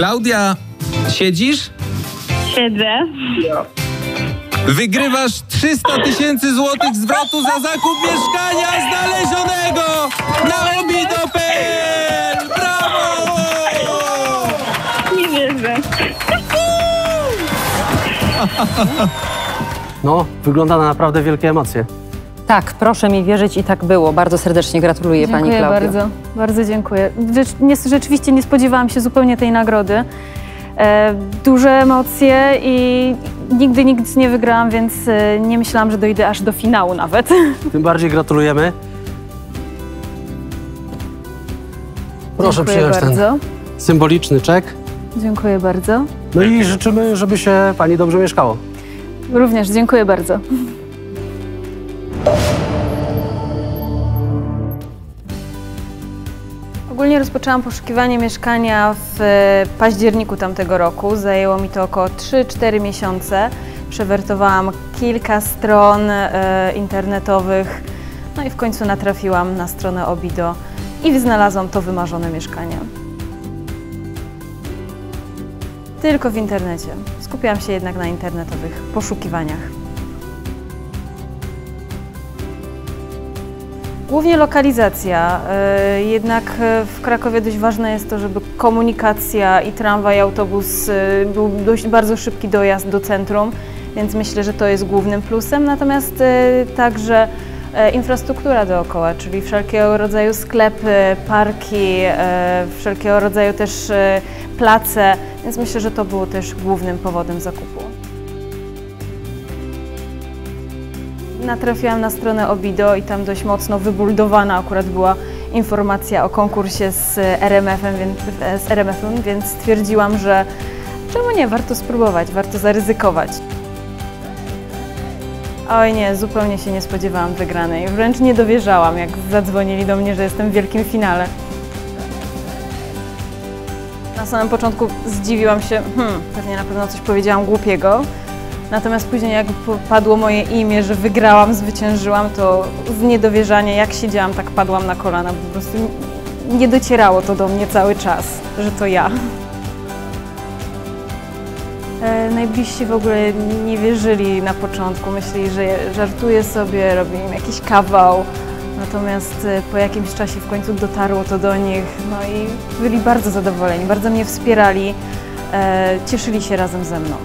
Klaudia, siedzisz? Siedzę. Wygrywasz 300 000 złotych zwrotu za zakup mieszkania znalezionego na obido.pl! Brawo! Nie wierzę. No, wygląda na naprawdę wielkie emocje. Tak, proszę mi wierzyć i tak było. Bardzo serdecznie gratuluję Pani Klaudio. Dziękuję bardzo, bardzo dziękuję. Rzeczywiście nie spodziewałam się zupełnie tej nagrody. Duże emocje i nigdy nic nie wygrałam, więc nie myślałam, że dojdę aż do finału nawet. Tym bardziej gratulujemy. Proszę przyjąć ten symboliczny czek. Dziękuję bardzo. No i życzymy, żeby się Pani dobrze mieszkało. Również, dziękuję bardzo. Ogólnie rozpoczęłam poszukiwanie mieszkania w październiku tamtego roku. Zajęło mi to około 3-4 miesiące. Przewertowałam kilka stron internetowych, no i w końcu natrafiłam na stronę Obido i znalazłam to wymarzone mieszkanie. Tylko w internecie. Skupiałam się jednak na internetowych poszukiwaniach. Głównie lokalizacja, jednak w Krakowie dość ważne jest to, żeby komunikacja i tramwaj, autobus był dość bardzo szybki dojazd do centrum, więc myślę, że to jest głównym plusem, natomiast także infrastruktura dookoła, czyli wszelkiego rodzaju sklepy, parki, wszelkiego rodzaju też place, więc myślę, że to było też głównym powodem zakupu. Natrafiłam na stronę Obido i tam dość mocno wybuldowana akurat była informacja o konkursie z RMF-em, więc stwierdziłam, że czemu nie, warto spróbować, warto zaryzykować. Oj nie, zupełnie się nie spodziewałam wygranej, wręcz nie dowierzałam, jak zadzwonili do mnie, że jestem w wielkim finale. Na samym początku zdziwiłam się, pewnie na pewno coś powiedziałam głupiego. Natomiast później, jak padło moje imię, że wygrałam, zwyciężyłam, to z niedowierzania, jak siedziałam, tak padłam na kolana. Po prostu nie docierało to do mnie cały czas, że to ja. Najbliżsi w ogóle nie wierzyli na początku. Myśleli, że żartuję sobie, robię im jakiś kawał. Natomiast po jakimś czasie w końcu dotarło to do nich. No i byli bardzo zadowoleni, bardzo mnie wspierali, cieszyli się razem ze mną.